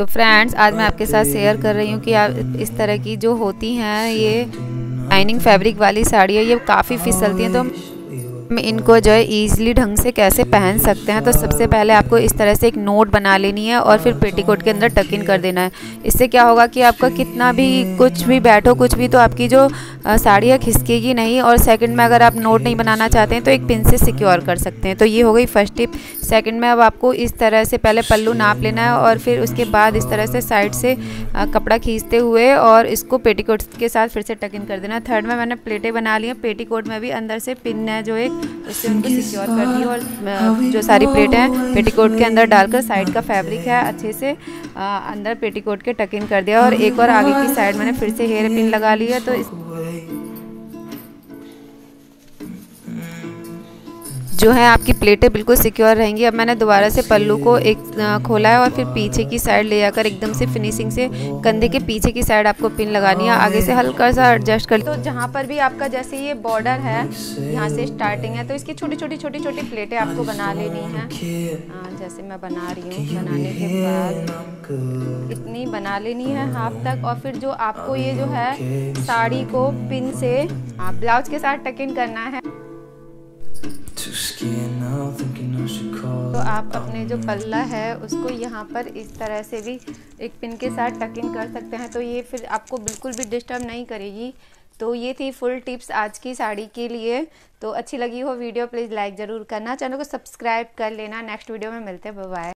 तो फ्रेंड्स, आज मैं आपके साथ शेयर कर रही हूँ कि आप इस तरह की जो होती हैं ये शाइनिंग फैब्रिक वाली साड़ी है, ये काफ़ी फिसलती हैं, तो हम इनको जो है ईजिली ढंग से कैसे पहन सकते हैं। तो सबसे पहले आपको इस तरह से एक नोट बना लेनी है और फिर पेटीकोट के अंदर टक इन कर देना है। इससे क्या होगा कि आपका कितना भी कुछ भी बैठो कुछ भी, तो आपकी जो साड़ी है खिसकेगी नहीं। और सेकंड में अगर आप नोट नहीं बनाना चाहते हैं तो एक पिन से सिक्योर कर सकते हैं। तो ये हो गई फर्स्ट टिप। सेकंड में अब आपको इस तरह से पहले पल्लू नाप लेना है और फिर उसके बाद इस तरह से साइड से कपड़ा खींचते हुए और इसको पेटीकोट के साथ फिर से टक इन कर देना है। थर्ड में मैंने प्लेटें बना ली हैं, पेटीकोट में भी अंदर से पिन है जो एक उससे उनको सिक्योर करनी है। और जो सारी प्लेटें हैं पेटीकोट के अंदर डालकर साइड का फैब्रिक है अच्छे से अंदर पेटीकोट के टक इन कर दिया। और एक और आगे की साइड मैंने फिर से हेयर पिन लगा ली है। तो जो है आपकी प्लेटें बिल्कुल सिक्योर रहेंगी। अब मैंने दोबारा से पल्लू को एक खोला है और फिर पीछे की साइड ले जाकर एकदम से फिनिशिंग से कंधे के पीछे की साइड आपको पिन लगानी है, आगे से हल्का सा एडजस्ट कर। तो जहाँ पर भी आपका जैसे ये बॉर्डर है, यहाँ से स्टार्टिंग है, तो इसकी छोटी छोटी प्लेटें आपको बना लेनी है। जैसे मैं बना रही हूँ, बनाने के बाद इतनी बना लेनी है हाफ तक। और फिर जो आपको ये जो है साड़ी को पिन से ब्लाउज के साथ टक इन करना है। तो आप अपने जो पल्ला है उसको यहाँ पर इस तरह से भी एक पिन के साथ टक इन कर सकते हैं, तो ये फिर आपको बिल्कुल भी डिस्टर्ब नहीं करेगी। तो ये थी फुल टिप्स आज की साड़ी के लिए। तो अच्छी लगी हो वीडियो, प्लीज़ लाइक ज़रूर करना, चैनल को सब्सक्राइब कर लेना। नेक्स्ट वीडियो में मिलते हैं, बाय बाय।